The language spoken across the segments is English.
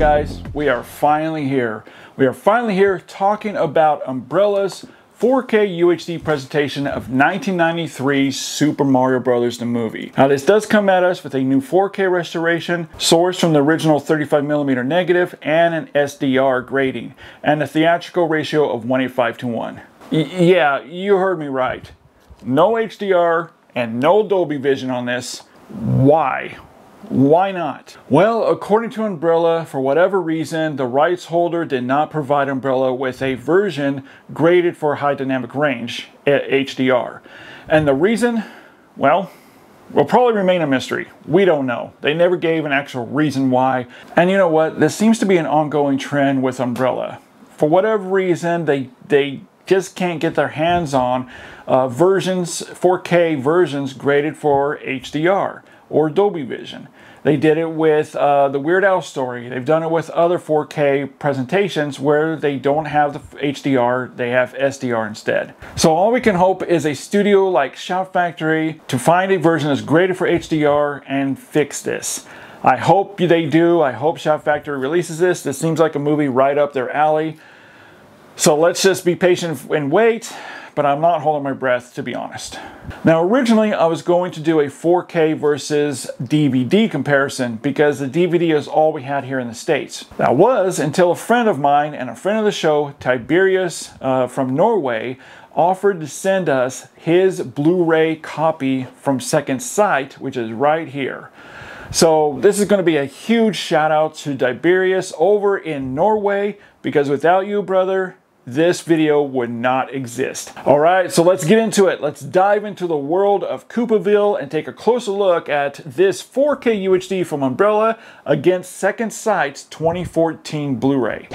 guys, we are finally here. We are finally here talking about Umbrella's 4K UHD presentation of 1993 Super Mario Bros. The Movie. Now this does come at us with a new 4K restoration, sourced from the original 35mm negative and an SDR grading, and a theatrical ratio of 1.85 to 1. Yeah, you heard me right. No HDR and no Dolby Vision on this. Why? Why not? Well, according to Umbrella, for whatever reason, the rights holder did not provide Umbrella with a version graded for high dynamic range at HDR. And the reason, well, will probably remain a mystery. We don't know. They never gave an actual reason why. And you know what? This seems to be an ongoing trend with Umbrella. For whatever reason, they just can't get their hands on versions, 4K versions graded for HDR or Dolby Vision. They did it with the Weird Al story. They've done it with other 4K presentations where they don't have the HDR, they have SDR instead. So all we can hope is a studio like Shout Factory to find a version that's graded for HDR and fix this. I hope they do. I hope Shout Factory releases this. This seems like a movie right up their alley. So let's just be patient and wait. But I'm not holding my breath, to be honest. Now, originally, I was going to do a 4K versus DVD comparison because the DVD is all we had here in the States. That was until a friend of mine and a friend of the show, Tiberius from Norway, offered to send us his Blu-ray copy from Second Sight, which is right here. So this is going to be a huge shout out to Tiberius over in Norway, because without you, brother, this video would not exist. All right, so let's get into it. Let's dive into the world of Koopaville and take a closer look at this 4K UHD from Umbrella against Second Sight's 2014 Blu-ray.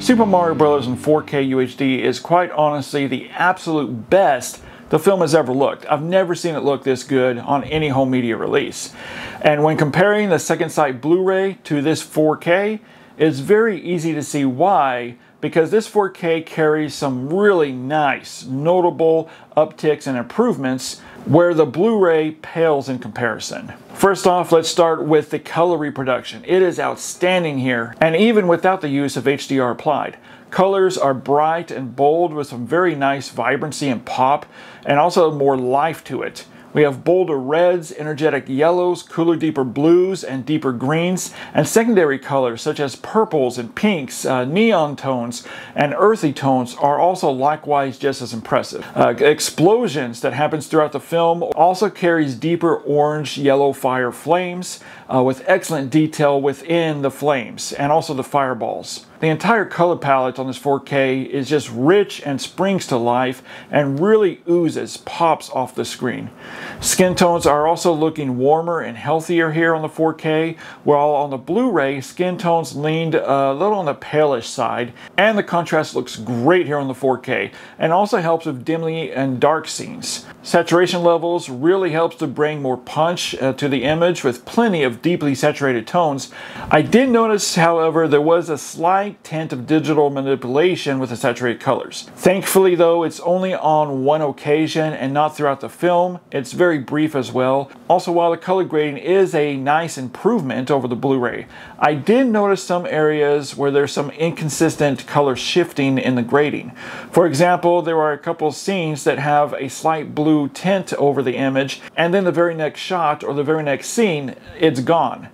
Super Mario Bros. In 4K UHD is quite honestly the absolute best the film has ever looked. I've never seen it look this good on any home media release. And when comparing the Second Sight Blu-ray to this 4K, it's very easy to see why, because this 4K carries some really nice, notable upticks and improvements where the Blu-ray pales in comparison. First off, let's start with the color reproduction. It is outstanding here, and even without the use of HDR applied. Colors are bright and bold with some very nice vibrancy and pop, and also more life to it. We have bolder reds, energetic yellows, cooler, deeper blues, and deeper greens, and secondary colors such as purples and pinks, neon tones, and earthy tones are also likewise just as impressive. Explosions that happens throughout the film also carries deeper orange, yellow fire flames with excellent detail within the flames and also the fireballs. The entire color palette on this 4K is just rich and springs to life and really oozes, pops off the screen. Skin tones are also looking warmer and healthier here on the 4K, while on the Blu-ray, skin tones leaned a little on the palish side, and the contrast looks great here on the 4K, and also helps with dimly and dark scenes. Saturation levels really helps to bring more punch to the image with plenty of deeply saturated tones. I did notice, however, there was a slight tint of digital manipulation with the saturated colors. Thankfully though, it's only on one occasion and not throughout the film. It's very brief as well. Also, while the color grading is a nice improvement over the Blu-ray, I did notice some areas where there's some inconsistent color shifting in the grading. For example, there are a couple scenes that have a slight blue tint over the image, and then the very next shot or the very next scene, it's gone.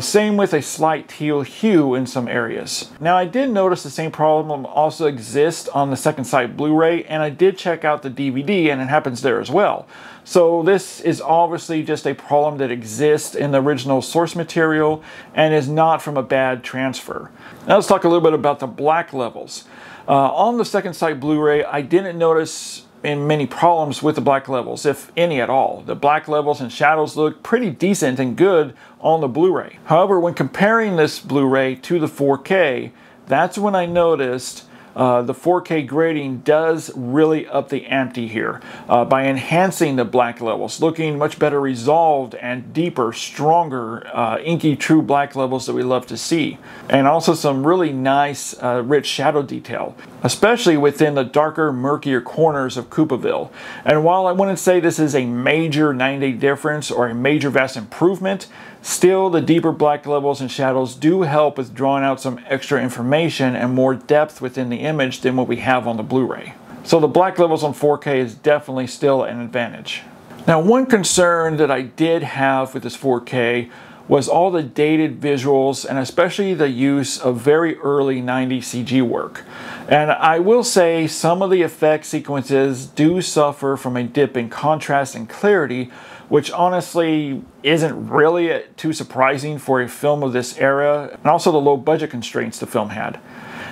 Same with a slight teal hue in some areas. Now I did notice the same problem also exists on the Second Sight Blu-ray, and I did check out the DVD and it happens there as well. So this is obviously just a problem that exists in the original source material and is not from a bad transfer. Now let's talk a little bit about the black levels. On the Second Sight Blu-ray, I didn't notice in many problems with the black levels, if any at all. The black levels and shadows look pretty decent and good on the Blu-ray. However, when comparing this Blu-ray to the 4K, that's when I noticed The 4K grading does really up the ante here by enhancing the black levels, looking much better resolved and deeper, stronger, inky true black levels that we love to see. And also some really nice rich shadow detail, especially within the darker, murkier corners of Koopaville. And while I wouldn't say this is a major 9-day difference or a major vast improvement, still the deeper black levels and shadows do help with drawing out some extra information and more depth within the image than what we have on the Blu-ray. So the black levels on 4K is definitely still an advantage. Now, one concern that I did have with this 4K was all the dated visuals and especially the use of very early 90s CG work. And I will say some of the effect sequences do suffer from a dip in contrast and clarity, which honestly isn't really too surprising for a film of this era, and also the low budget constraints the film had.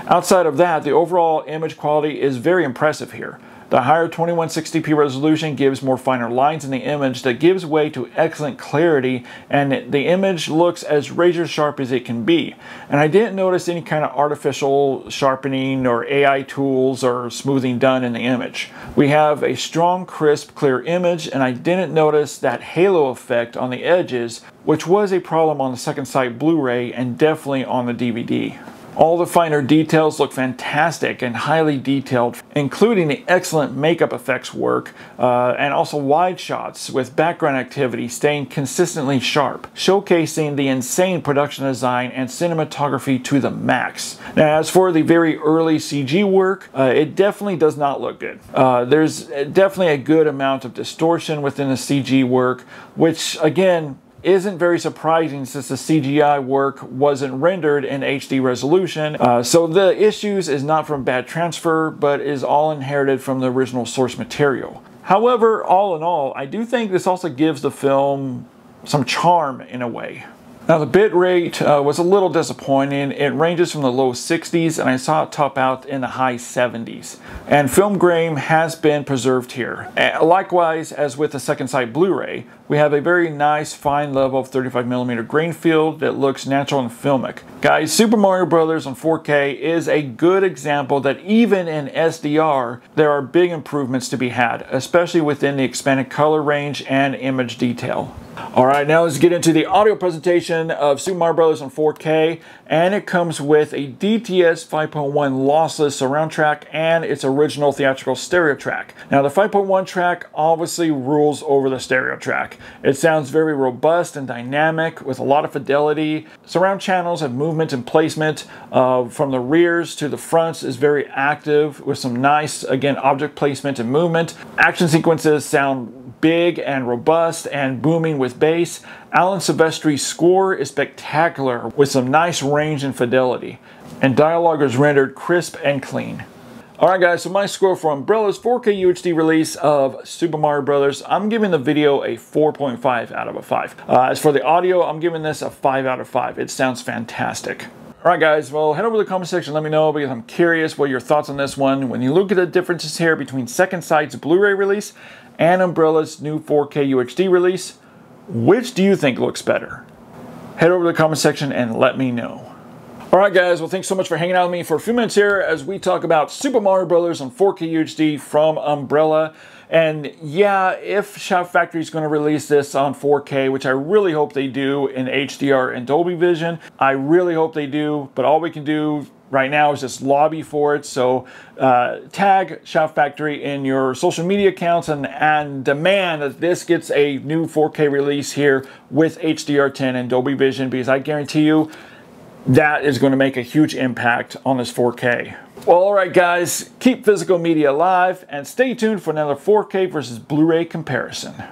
Outside of that, the overall image quality is very impressive here. The higher 2160p resolution gives more finer lines in the image that gives way to excellent clarity, and the image looks as razor sharp as it can be. And I didn't notice any kind of artificial sharpening or AI tools or smoothing done in the image. We have a strong, crisp, clear image, and I didn't notice that halo effect on the edges, which was a problem on the Second Sight Blu-ray and definitely on the DVD. All the finer details look fantastic and highly detailed, including the excellent makeup effects work and also wide shots with background activity staying consistently sharp, showcasing the insane production design and cinematography to the max. Now, as for the very early CG work, it definitely does not look good. There's definitely a good amount of distortion within the CG work, which again, isn't very surprising since the CGI work wasn't rendered in HD resolution. So the issues is not from bad transfer, but is all inherited from the original source material. However, all in all, I do think this also gives the film some charm in a way. Now, the bit rate was a little disappointing. It ranges from the low 60s, and I saw it top out in the high 70s. And film grain has been preserved here. Likewise, as with the Second Sight Blu-ray, we have a very nice fine level of 35mm grain field that looks natural and filmic. Guys, Super Mario Bros. On 4K is a good example that even in SDR, there are big improvements to be had, especially within the expanded color range and image detail. All right, now let's get into the audio presentation of Super Mario Bros. On 4K, and it comes with a DTS 5.1 lossless surround track and its original theatrical stereo track. Now, the 5.1 track obviously rules over the stereo track. It sounds very robust and dynamic with a lot of fidelity. Surround channels have movement and placement from the rears to the fronts is very active with some nice, again, object placement and movement. Action sequences sound big and robust and booming with bass. Alan Silvestri's score is spectacular with some nice range and fidelity. And dialogue is rendered crisp and clean. Alright guys, so my score for Umbrella's 4K UHD release of Super Mario Bros. I'm giving the video a 4.5 out of a 5. As for the audio, I'm giving this a 5 out of 5. It sounds fantastic. Alright guys, well, head over to the comment section, let me know, because I'm curious what your thoughts on this one. When you look at the differences here between Second Sight's Blu-ray release and Umbrella's new 4K UHD release, which do you think looks better? Head over to the comment section and let me know. Alright guys, well, thanks so much for hanging out with me for a few minutes here as we talk about Super Mario Bros. On 4K UHD from Umbrella. And yeah, if Shout Factory is going to release this on 4K, which I really hope they do in HDR and Dolby Vision, I really hope they do, but all we can do right now is just lobby for it. So tag Shout Factory in your social media accounts and demand that this gets a new 4K release here with HDR10 and Dolby Vision, because I guarantee you, that is going to make a huge impact on this 4K. Well, all right, guys, keep physical media alive and stay tuned for another 4K versus Blu-ray comparison.